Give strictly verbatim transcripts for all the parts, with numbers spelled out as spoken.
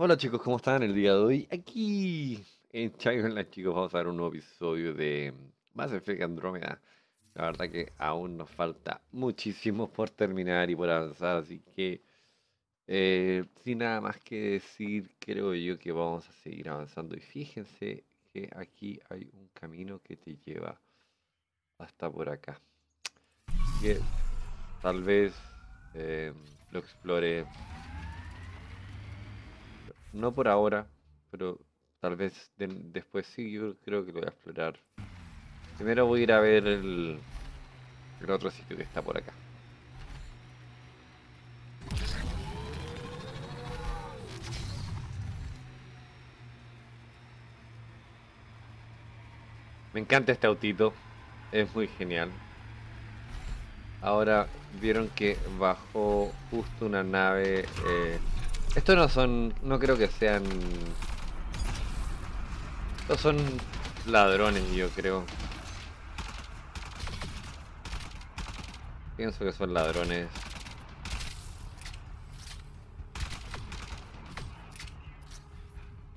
Hola chicos, ¿cómo están? El día de hoy aquí en Chai Menla, chicos, vamos a ver un nuevo episodio de Mass Effect Andromeda. La verdad que aún nos falta muchísimo por terminar y por avanzar, así que eh, sin nada más que decir, creo yo que vamos a seguir avanzando. Y fíjense que aquí hay un camino que te lleva hasta por acá, que tal vez eh, lo explore. No por ahora, pero tal vez de, después sí, yo creo que lo voy a explorar. Primero voy a ir a ver el, el otro sitio que está por acá. Me encanta este autito, es muy genial. Ahora vieron que bajó justo una nave... Eh, Estos no son, no creo que sean... Estos son ladrones, yo creo. Pienso que son ladrones.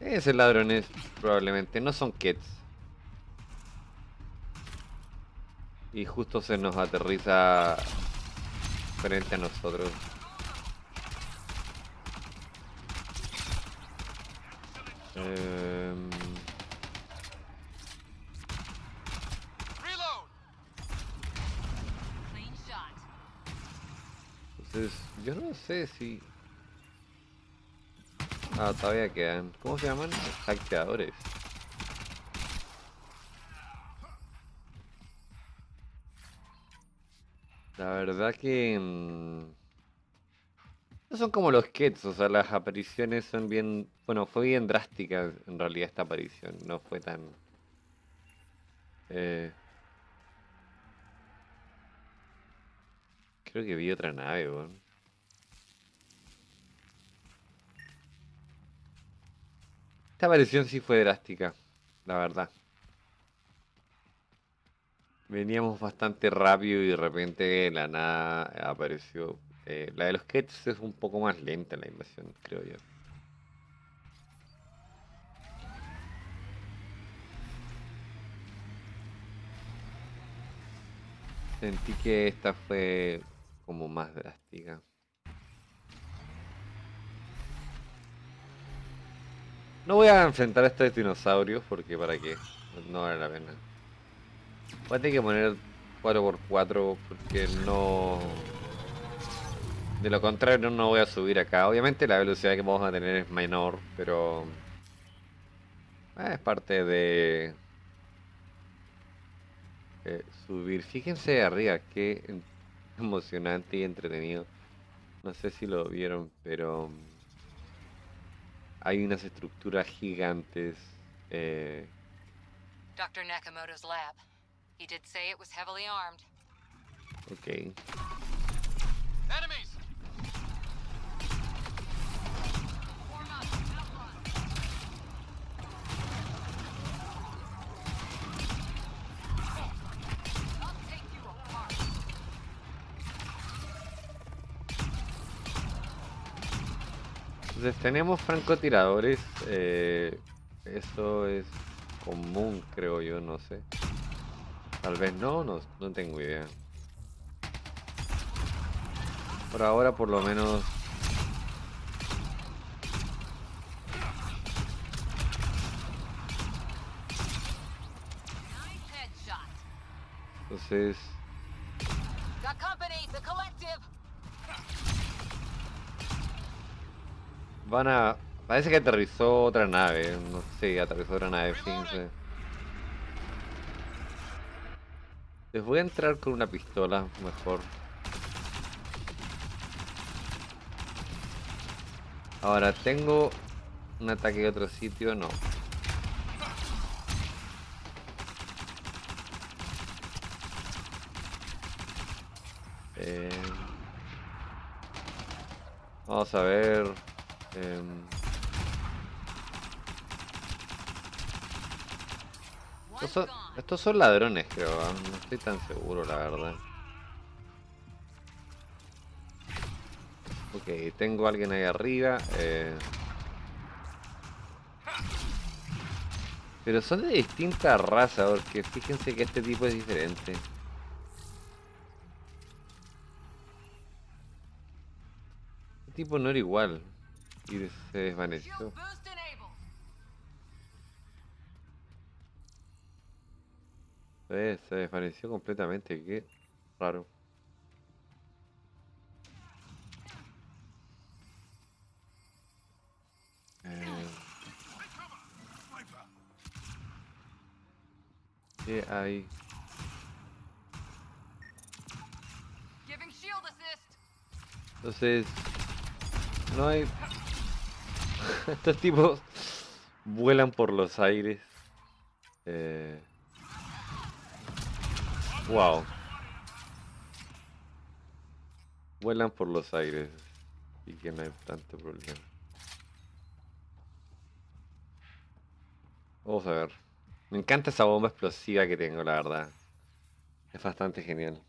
Esos ladrones probablemente no son Kets. Y justo se nos aterriza frente a nosotros. Um... Entonces, yo no sé si... Ah, todavía quedan... ¿Cómo se llaman? Hackeadores. La verdad que... Mmm... No son como los Kets, o sea, las apariciones son bien... Bueno, fue bien drástica en realidad esta aparición, no fue tan... Eh... Creo que vi otra nave, weón. Esta aparición sí fue drástica, la verdad. Veníamos bastante rápido y de repente de la nada apareció... Eh, la de los Kets es un poco más lenta la invasión, creo yo. Sentí que esta fue como más drástica. No voy a enfrentar a estos dinosaurios porque para qué, no vale la pena. Voy a tener que poner cuatro por cuatro porque no... De lo contrario no voy a subir acá. Obviamente la velocidad que vamos a tener es menor, pero... Eh, es parte de... Eh, subir. Fíjense arriba, qué emocionante y entretenido. No sé si lo vieron, pero... Hay unas estructuras gigantes. Eh... doctor Nakamoto's lab. He did say it was heavily armed. Okay. Enemies. Entonces tenemos francotiradores, eh, eso es común, creo yo, no sé. Tal vez no, no, no tengo idea. Por ahora por lo menos... Entonces... Van a... Parece que aterrizó otra nave, no sé, aterrizó otra nave, fíjense. Les voy a entrar con una pistola, mejor. Ahora, ¿tengo un ataque de otro sitio? No. Eh... Vamos a ver... Eh... Estos son, estos son ladrones, creo. No estoy tan seguro, la verdad. Ok, tengo a alguien ahí arriba. Eh... Pero son de distinta raza, porque fíjense que este tipo es diferente. Este tipo no era igual. Y se desvaneció. Eh, se desvaneció completamente, qué raro. Eh. ¿Qué hay? Entonces, no hay... Estos tipos vuelan por los aires. Eh... Wow. Vuelan por los aires. Y que no hay tanto problema. Vamos a ver. Me encanta esa bomba explosiva que tengo, la verdad. Es bastante genial.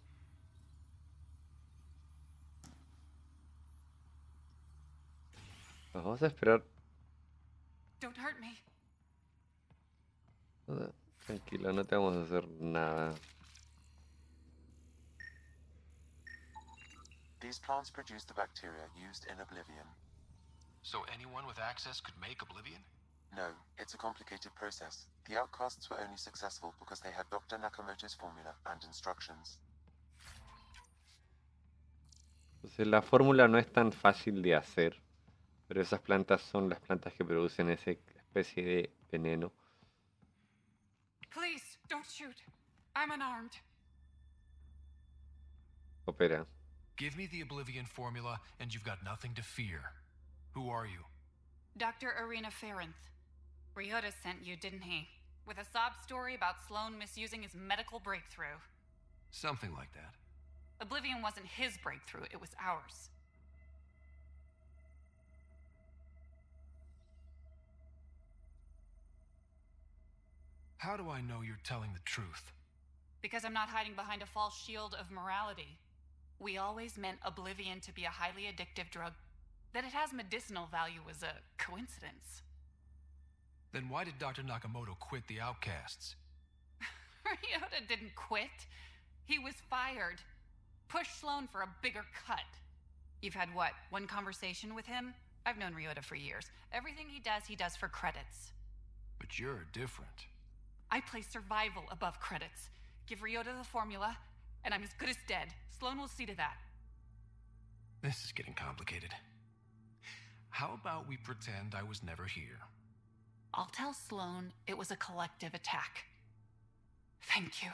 Nos vamos a esperar. Tranquilo, no te vamos a hacer nada. These plants produce the bacteria used in Oblivion. So anyone with access could make Oblivion? No, it's a complicated process. The outcasts were only successful because they had Doctor Nakamoto's formula and instructions. Entonces la fórmula no es tan fácil de hacer, pero esas plantas son las plantas que producen esa especie de veneno. Please, don't shoot. I'm unarmed. Opera. Give me the Oblivion formula, and you've got nothing to fear. Who are you? Doctor Arena Farenth. Rihuda sent you, didn't he? With a sob story about Sloane misusing his medical breakthrough. Something like that. Oblivion wasn't his breakthrough, it was ours. How do I know you're telling the truth? Because I'm not hiding behind a false shield of morality. We always meant Oblivion to be a highly addictive drug. That it has medicinal value was a coincidence. Then why did Doctor Nakamoto quit the outcasts? Rihuda didn't quit. He was fired. Pushed Sloane for a bigger cut. You've had what, one conversation with him? I've known Rihuda for years. Everything he does, he does for credits. But you're different. I place survival above credits. Give Rihuda the formula, and I'm as good as dead. Sloane will see to that. This is getting complicated. How about we pretend I was never here? I'll tell Sloane it was a collective attack. Thank you.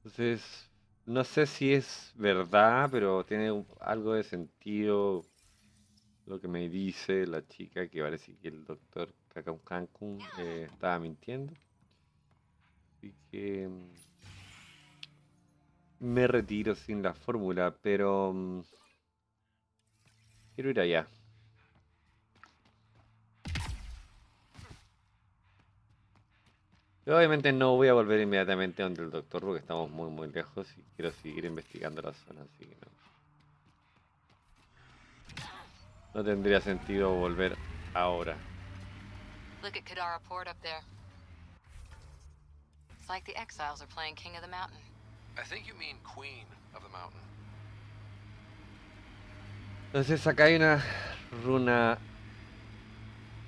Entonces, no sé si es verdad, pero tiene algo de sentido lo que me dice la chica, que parece que el doctor Cancún eh, estaba mintiendo. Así que me retiro sin la fórmula, pero um, quiero ir allá. Yo obviamente no voy a volver inmediatamente donde el doctor porque estamos muy muy lejos y quiero seguir investigando la zona, así que no, no tendría sentido volver ahora. Look at Kadara Port up there. It's like the exiles are playing King of the Mountain. I think you mean Queen of the Mountain. Entonces acá hay una runa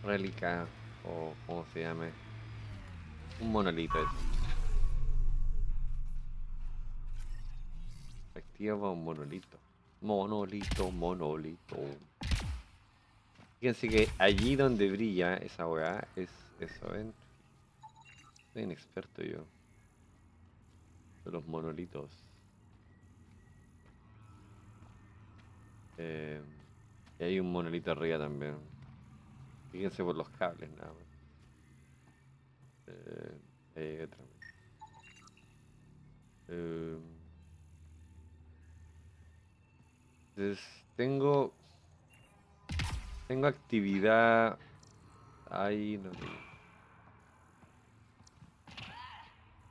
relica o como se llame, un monolito. Activa un monolito, monolito, monolito. Fíjense que allí donde brilla esa weá es eso, ¿ven? Soy inexperto yo. De los monolitos. Eh, y hay un monolito arriba también. Fíjense por los cables nada más. Eh, ahí hay otra. Eh, entonces tengo... Tengo actividad... Ahí no tengo.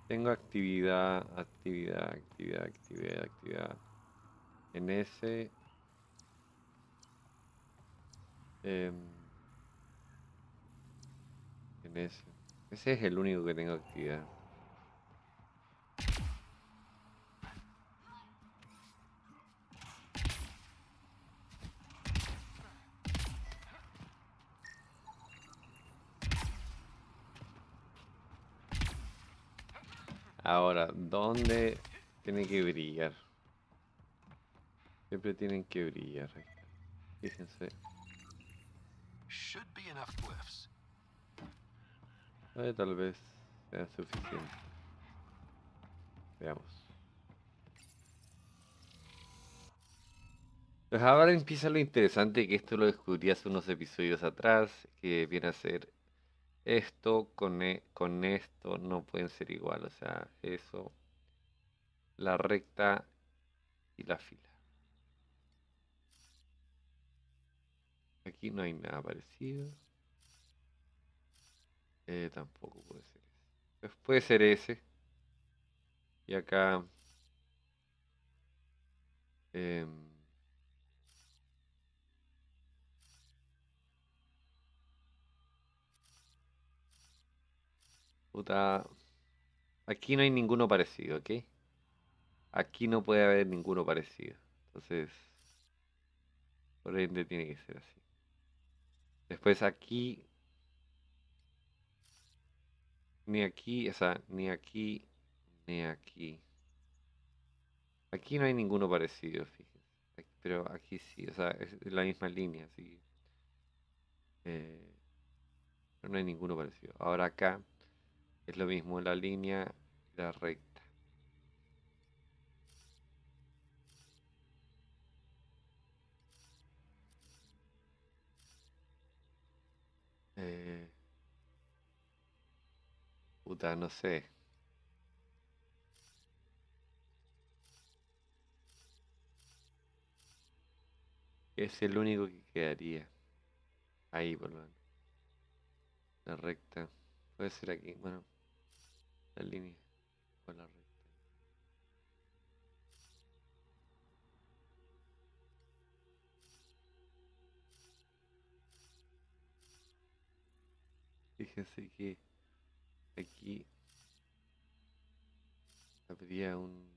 Tengo actividad, actividad, actividad, actividad, actividad. En ese... Eh, de ese. Ese es el único que tengo actividad. Ahora, ¿dónde tiene que brillar? Siempre tienen que brillar. Fíjense. Eh, tal vez sea suficiente. Veamos. Pues ahora empieza lo interesante, que esto lo descubrí hace unos episodios atrás, que viene a ser... Esto con, e, con esto no pueden ser igual, o sea, eso, la recta y la fila. Aquí no hay nada parecido. Eh, tampoco puede ser ese. Pues puede ser ese. Y acá... Eh, Puta. Aquí no hay ninguno parecido, ¿ok? Aquí no puede haber ninguno parecido. Entonces, por ende tiene que ser así. Después aquí... Ni aquí, o sea, ni aquí, ni aquí. Aquí no hay ninguno parecido, fíjense. Aquí, pero aquí sí, o sea, es la misma línea, así. Eh, pero no hay ninguno parecido. Ahora acá... Es lo mismo, la línea y la recta. Eh... Puta, no sé. Es el único que quedaría. Ahí, por lo menos. La recta. Puede ser aquí, bueno. La línea o la recta. Fíjense que aquí habría un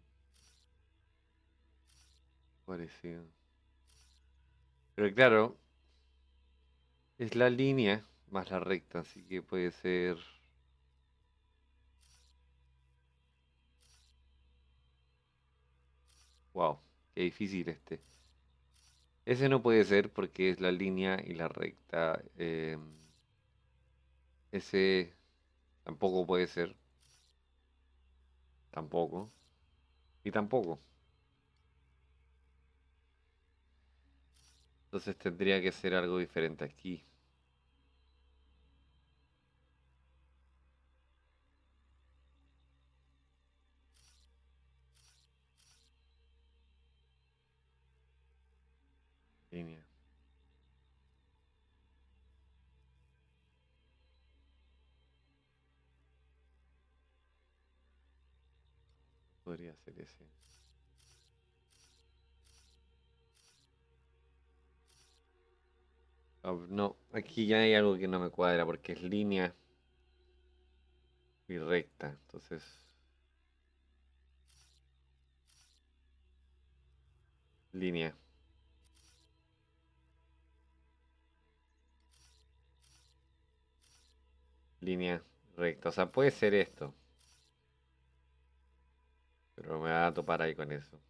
parecido. Pero claro, es la línea más la recta, así que puede ser... Wow, qué difícil este. Ese no puede ser porque es la línea y la recta. Eh, ese tampoco puede ser. Tampoco. Y tampoco. Entonces tendría que ser algo diferente aquí. Podría ser ese. Oh, no, aquí ya hay algo que no me cuadra porque es línea y recta, entonces... Línea. Línea recta, o sea, puede ser esto. Pero me va a topar ahí con eso.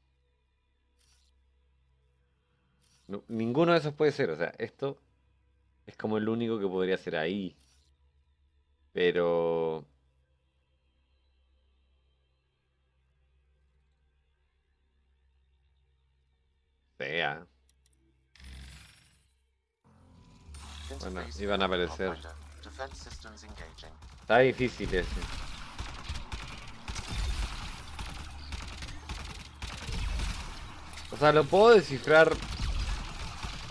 No, ninguno de esos puede ser, o sea, esto es como el único que podría ser ahí. Pero... Sea. Bueno, iban a aparecer. Está difícil ese. O sea, lo puedo descifrar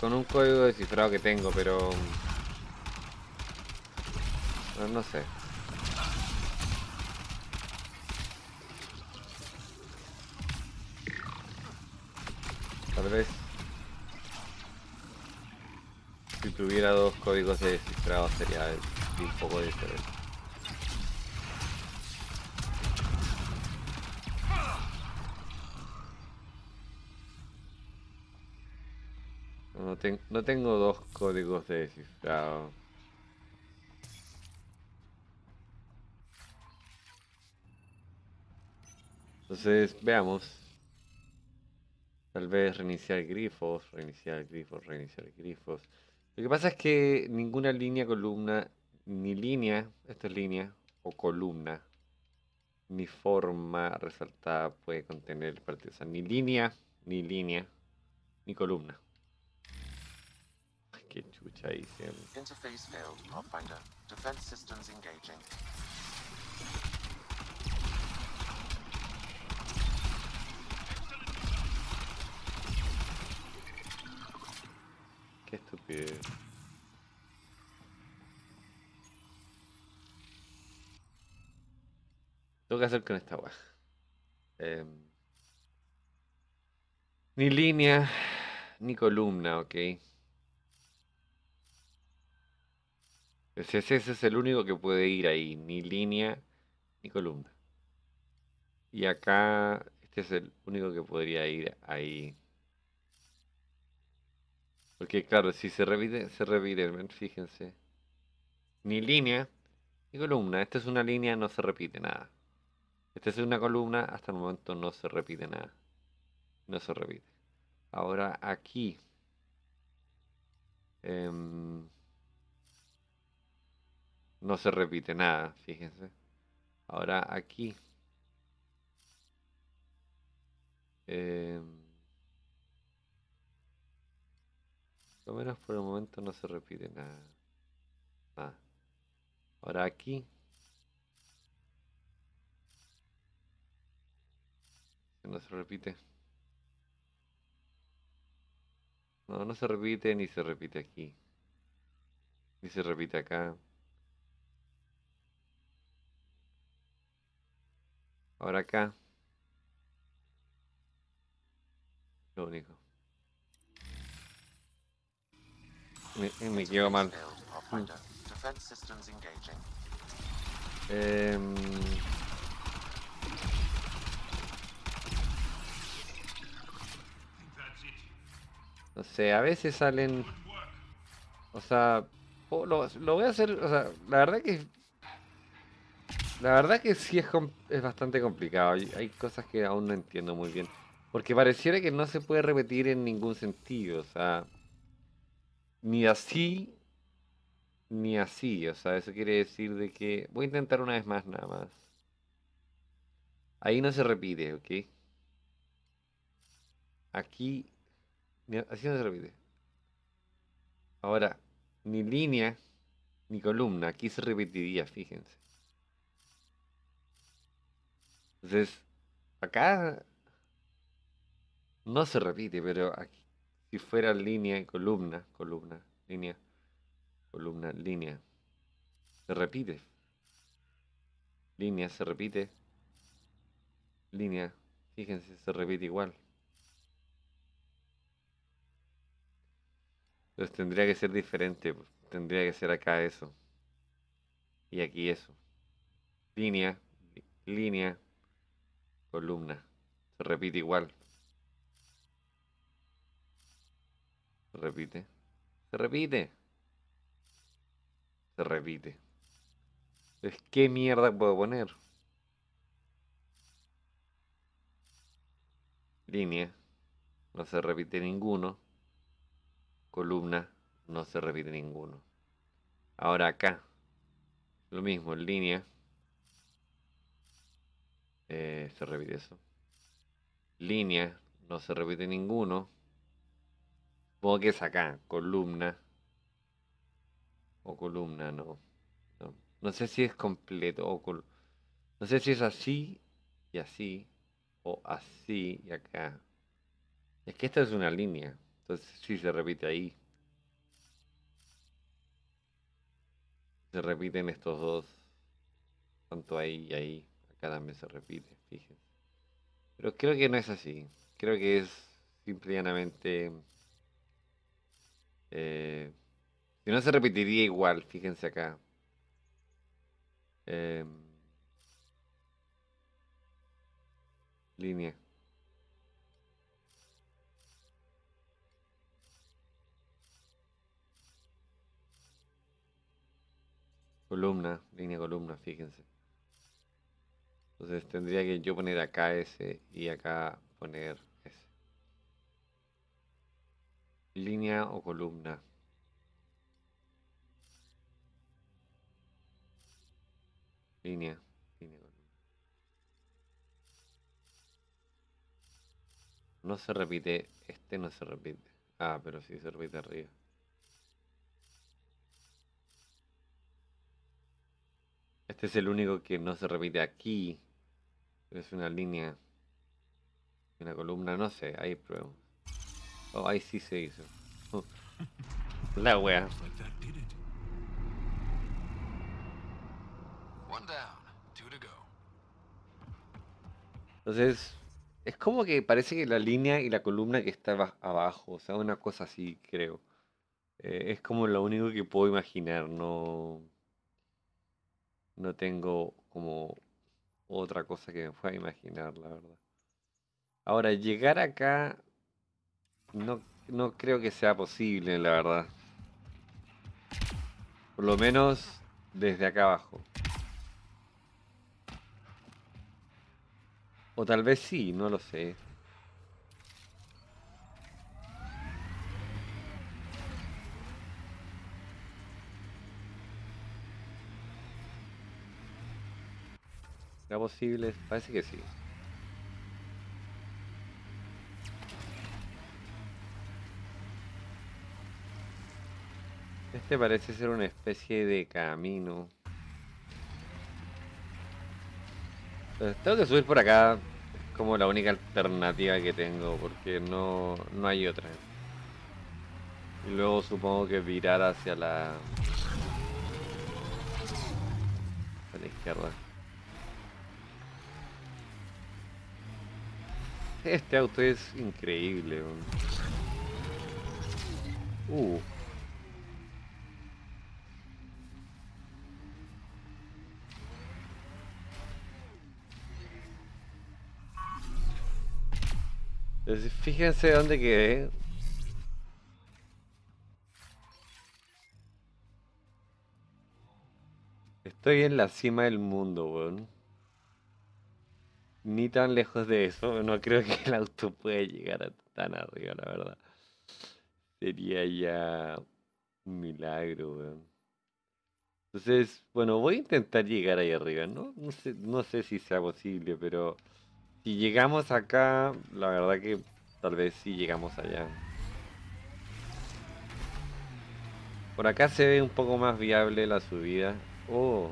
con un código descifrado que tengo, pero... No, no sé. Tal vez... Si tuviera dos códigos descifrados sería... y un poco de estrés. No, te no tengo dos códigos de descifrado. Entonces, veamos. Tal vez reiniciar grifos, reiniciar grifos, reiniciar grifos. Lo que pasa es que ninguna línea, columna, ni línea, esto es línea, o columna, ni forma resaltada puede contener el partido. O sea, ni línea, ni línea, ni columna. Ay, qué chucha hice. Interface failed, Pathfinder. Defense systems engaging. Qué estúpido. Tengo que hacer con esta guaja. Eh, ni línea, ni columna, ok. Ese, ese es el único que puede ir ahí. Ni línea, ni columna. Y acá, este es el único que podría ir ahí. Porque claro, si se repite, se repite, fíjense. Ni línea, ni columna. Esta es una línea, no se repite nada. Esta es una columna, hasta el momento no se repite nada. No se repite. Ahora aquí. Eh, no se repite nada, fíjense. Ahora aquí. Eh, Por lo menos por el momento no se repite nada. Nada. Ahora aquí. No se repite. No, no se repite, ni se repite aquí. Ni se repite acá. Ahora acá. Lo único. Me, me quedo mal. Eh, no sé, a veces salen. O sea, oh, lo, lo voy a hacer. O sea, la verdad que. La verdad que sí es, es bastante complicado. Hay, hay cosas que aún no entiendo muy bien. Porque pareciera que no se puede repetir en ningún sentido. O sea. Ni así, ni así, o sea, eso quiere decir de que... Voy a intentar una vez más, nada más. Ahí no se repite, ¿ok? Aquí, así no se repite. Ahora, ni línea, ni columna, aquí se repetiría, fíjense. Entonces, acá no se repite, pero aquí... Si fuera línea y columna, columna, línea, columna, línea, se repite. Línea se repite. Línea, fíjense, se repite igual. Entonces tendría que ser diferente, tendría que ser acá eso. Y aquí eso. Línea, línea, columna, se repite igual. Se repite, se repite, se repite. Entonces, ¿qué mierda puedo poner? Línea, no se repite ninguno. Columna, no se repite ninguno. Ahora acá, lo mismo, línea. Eh, se repite eso. Línea, no se repite ninguno. Supongo que es acá, columna. O columna, no. No, no sé si es completo. O col no sé si es así y así. O así y acá. Es que esta es una línea. Entonces sí se repite ahí. Se repiten estos dos. Tanto ahí y ahí. Acá también se repite, fíjense. Pero creo que no es así. Creo que es simple y llanamente... Eh, si no se repetiría igual, fíjense acá. Eh, línea. Columna, línea columna, fíjense. Entonces tendría que yo poner acá ese y acá poner ese. Línea o columna. Línea, línea columna. No se repite, este no se repite. Ah, pero sí se repite arriba. Este es el único que no se repite aquí. Es una línea. Una columna, no sé, ahí pruebo. Oh, ahí sí se hizo. Uh. La wea. Entonces, es como que parece que la línea y la columna que está abajo, o sea, una cosa así, creo. Eh, es como lo único que puedo imaginar, no... No tengo como otra cosa que me pueda imaginar, la verdad. Ahora, llegar acá no, no creo que sea posible, la verdad. Por lo menos desde acá abajo. O tal vez sí, no lo sé. ¿Era posible? Parece que sí. Este parece ser una especie de camino. Entonces, tengo que subir por acá. Es como la única alternativa que tengo, porque no, no hay otra. Y luego supongo que virar hacia la... a la izquierda. Este auto es increíble. Uh. Entonces, fíjense dónde quedé. Estoy en la cima del mundo, weón. Ni tan lejos de eso, no creo que el auto pueda llegar a tan arriba, la verdad. Sería ya un milagro, weón. Entonces, bueno, voy a intentar llegar ahí arriba, ¿no? No sé, no sé si sea posible, pero si llegamos acá, la verdad que tal vez sí llegamos allá. Por acá se ve un poco más viable la subida. Oh...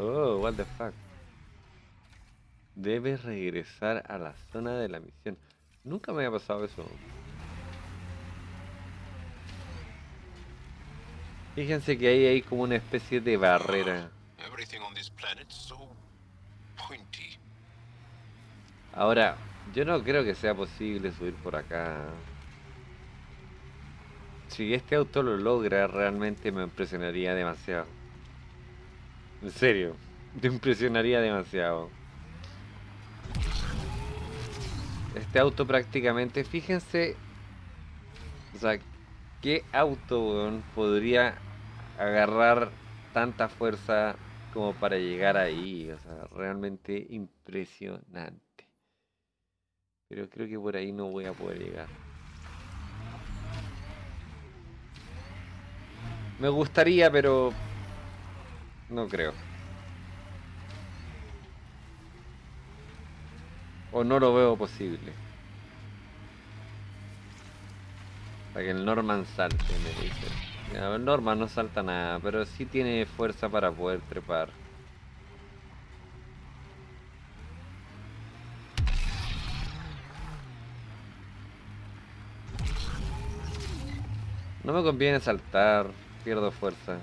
Oh, what the fuck. Debes regresar a la zona de la misión. Nunca me había pasado eso. Fíjense que ahí hay como una especie de barrera. Ahora, yo no creo que sea posible subir por acá. Si este auto lo logra, realmente me impresionaría demasiado. En serio, te impresionaría demasiado. Este auto prácticamente, fíjense, o sea, ¿qué auto, weón, podría agarrar tanta fuerza como para llegar ahí? O sea, realmente impresionante. Pero creo que por ahí no voy a poder llegar. Me gustaría, pero... no creo. O no lo veo posible. Para que el Norman salte, me dice. Ya, el Norman no salta nada, pero sí tiene fuerza para poder trepar. No me conviene saltar, pierdo fuerza.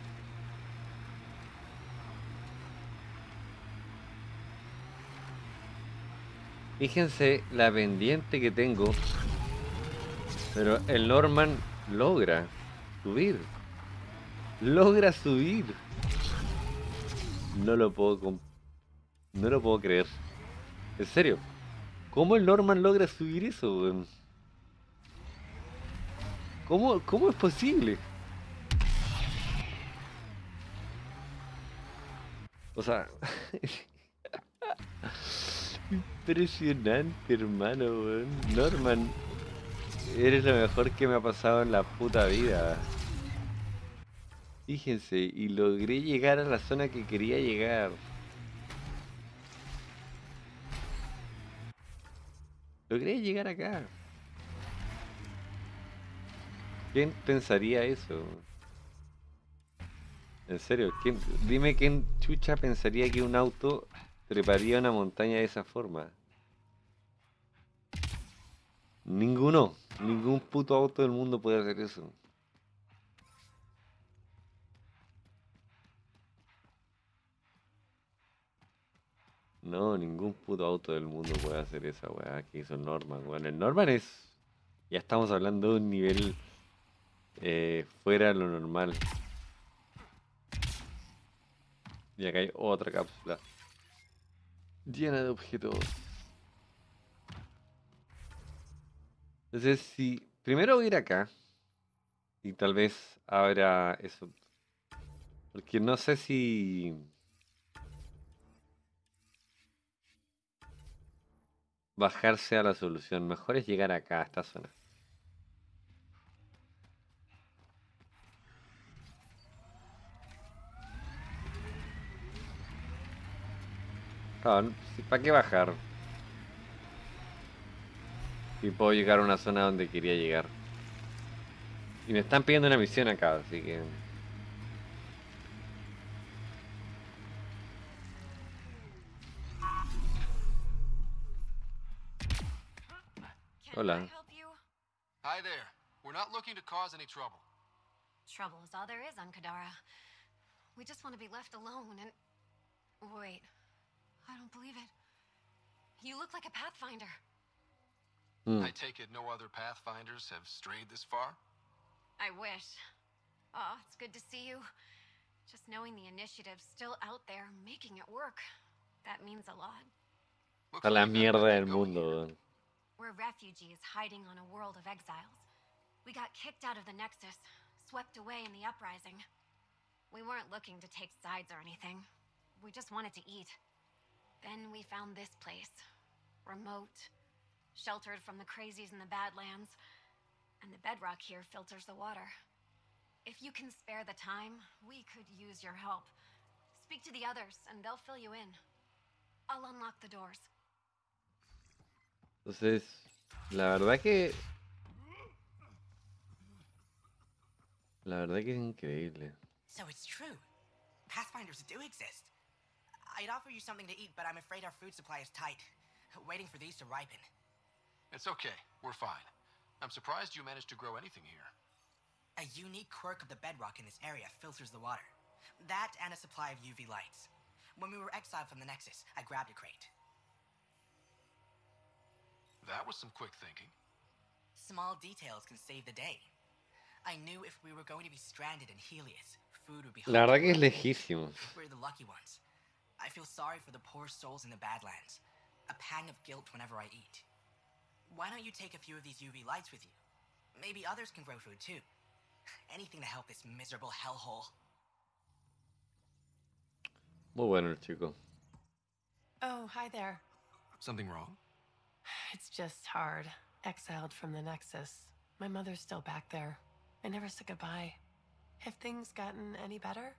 Fíjense la pendiente que tengo. Pero el Norman Logra subir. Logra subir. No lo puedo No lo puedo creer. En serio. ¿Cómo el Norman logra subir eso, weón? ¿Cómo, ¿Cómo es posible? O sea... Impresionante, hermano, weón. Norman, eres lo mejor que me ha pasado en la puta vida. Fíjense, y logré llegar a la zona que quería llegar. Logré llegar acá. ¿Quién pensaría eso? En serio, ¿quién, dime quién chucha pensaría que un auto treparía una montaña de esa forma? Ninguno, ningún puto auto del mundo puede hacer eso. No, ningún puto auto del mundo puede hacer esa weá que hizo Norman. Bueno, el Norman es... Ya estamos hablando de un nivel... Eh, fuera de lo normal. Y acá hay otra cápsula llena de objetos. Entonces, si primero voy a ir acá y tal vez habrá eso, porque no sé si bajarse a la solución. Mejor es llegar acá, a esta zona. ¿Para qué bajar? Y puedo llegar a una zona donde quería llegar. Y me están pidiendo una misión acá, así que... Hola. Hi there. We're not looking to cause any trouble. Trouble is all there is on Kadara. We just want to be left alone and... Wait. I don't believe it. You look like a Pathfinder. Mm. I take it no other Pathfinders have strayed this far? I wish. Oh, it's good to see you. Just knowing the initiative's still out there, making it work. That means a lot. A la mierda del mundo. We're refugees hiding on a world of exiles. We got kicked out of the Nexus, swept away in the uprising. We weren't looking to take sides or anything. We just wanted to eat. Then we found this place, remote, sheltered from the crazies in the Badlands, and the bedrock here filters the water. If you can spare the time, we could use your help. Speak to the others, and they'll fill you in. I'll unlock the doors. Entonces, la verdad que... La verdad que es increíble. So it's true. Pathfinders do exist. I'd offer you something to eat, but I'm afraid our food supply is tight. Waiting for these to ripen. It's okay. We're fine. I'm surprised you managed to grow anything here. A unique quirk of the bedrock in this area filters the water. That and a supply of U V lights. When we were exiled from the Nexus, I grabbed a crate. That was some quick thinking. Small details can save the day. I knew if we were going to be stranded in Helios, food would be... La verdad que es lejísimo. We're the lucky ones. I feel sorry for the poor souls in the Badlands. A pang of guilt whenever I eat. Why don't you take a few of these U V lights with you? Maybe others can grow food too. Anything to help this miserable hellhole. Muy bueno, chico. Oh, hi there. Something wrong? It's just hard. Exiled from the Nexus. My mother's still back there. I never said goodbye. Have things gotten any better?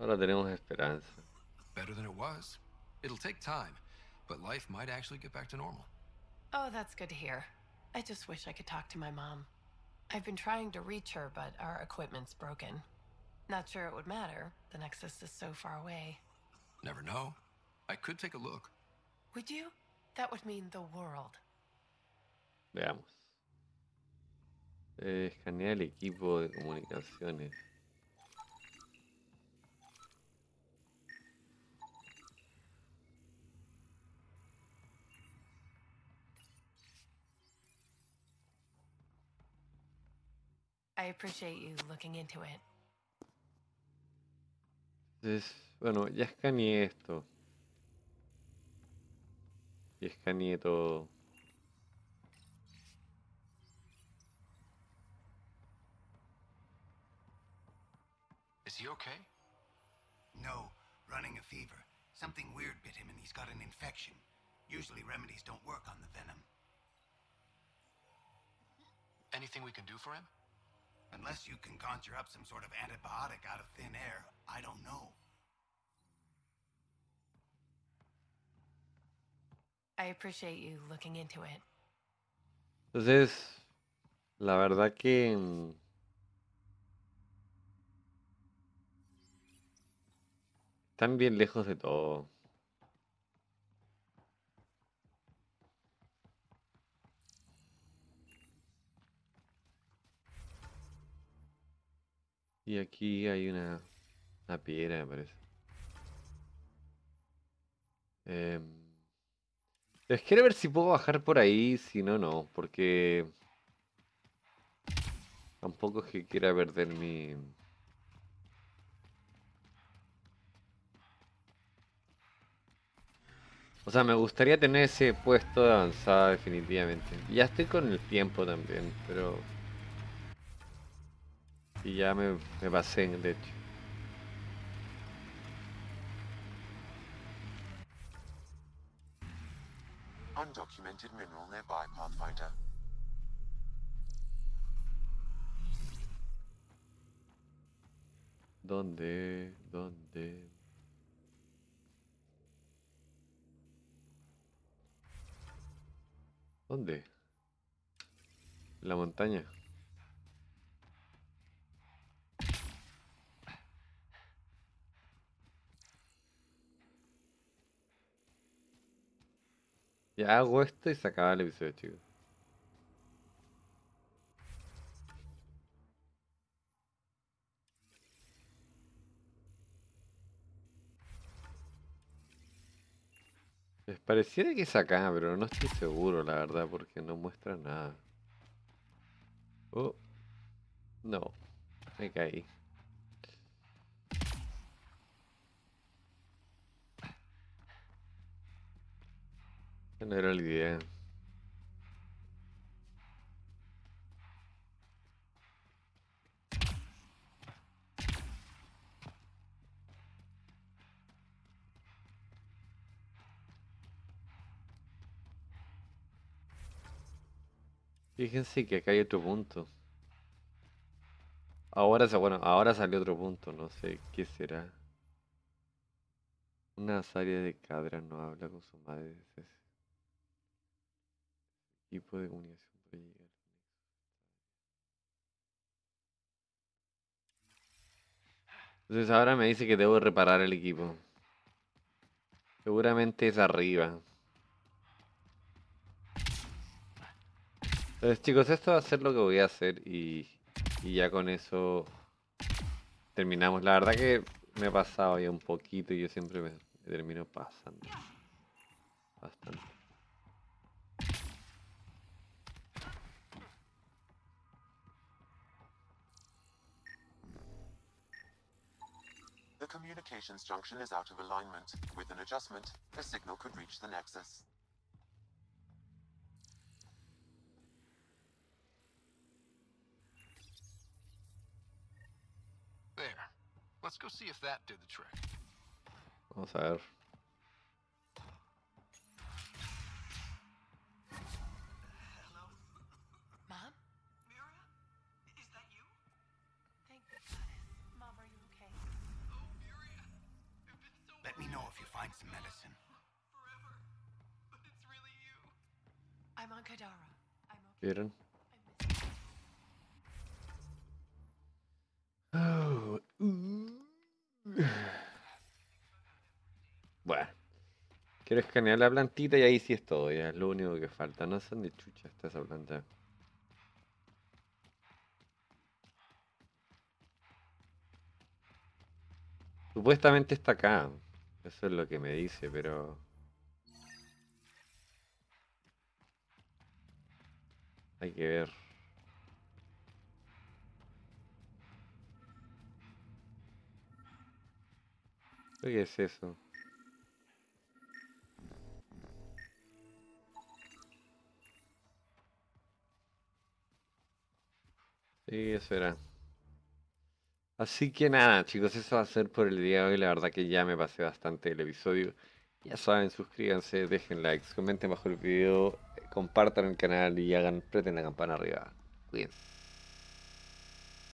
Ahora tenemos esperanza. Better than it was. It'll take time, but life might actually get back to normal. Oh, that's good to hear. I just wish I could talk to my mom. I've been trying to reach her, but our equipment's broken. Not sure it would matter. The Nexus is so far away. Never know. I could take a look. Would you? That would mean the world. Veamos. Eh, escanea el equipo de comunicaciones. I appreciate you looking into it. Entonces, bueno, ya escaneé esto. Y escaneé todo. Is he okay? No, running a fever. Something weird bit him and he's got an infection. Usually remedies don't work on the venom. Anything we can do for him? Unless you can conjure up some sort of antibiotic out of thin air, I don't know. I appreciate you looking into it. Entonces, la verdad que están bien lejos de todo. Y aquí hay una, una piedra, me parece. Eh, les quiero ver si puedo bajar por ahí, si no, no. Porque tampoco es que quiera perder mi... O sea, me gustaría tener ese puesto de avanzada definitivamente. Ya estoy con el tiempo también, pero... Y ya me, me pasé, de hecho. Undocumented mineral nearby, Pathfinder. ¿Dónde? ¿Dónde? ¿Dónde? La montaña. Ya hago esto y se acaba el episodio, chicos. Les pareciera que es acá, pero no estoy seguro, la verdad, porque no muestra nada. Oh. No. Me caí. No era la idea. Fíjense que acá hay otro punto. Ahora, bueno, ahora salió otro punto, no sé qué será. Una área de Kadara no habla con su madre. ¿Es tipo de comunicación para llegar? Entonces ahora me dice que debo reparar el equipo. Seguramente es arriba. Entonces, chicos, esto va a ser lo que voy a hacer y, y ya con eso terminamos. La verdad que me he pasado ya un poquito y yo siempre me termino pasando bastante. Communications junction is out of alignment. With an adjustment, the signal could reach the Nexus. There. Let's go see if that did the trick. Vamos a ver. Some medicine. Forever, but it's really you. I'm on Kadara. I'm okay. Eren. Oh. Bueno. Quiero escanear la plantita y ahí sí es todo. Ya es lo único que falta. No sé dónde chucha está esa planta. Supuestamente está acá. Eso es lo que me dice, pero... Hay que ver. ¿Qué es eso? Sí, eso era. Así que nada, chicos, eso va a ser por el día de hoy. La verdad que ya me pasé bastante el episodio. Ya saben, suscríbanse, dejen likes, comenten bajo el video, compartan el canal y hagan, preten la campana arriba. Cuídense.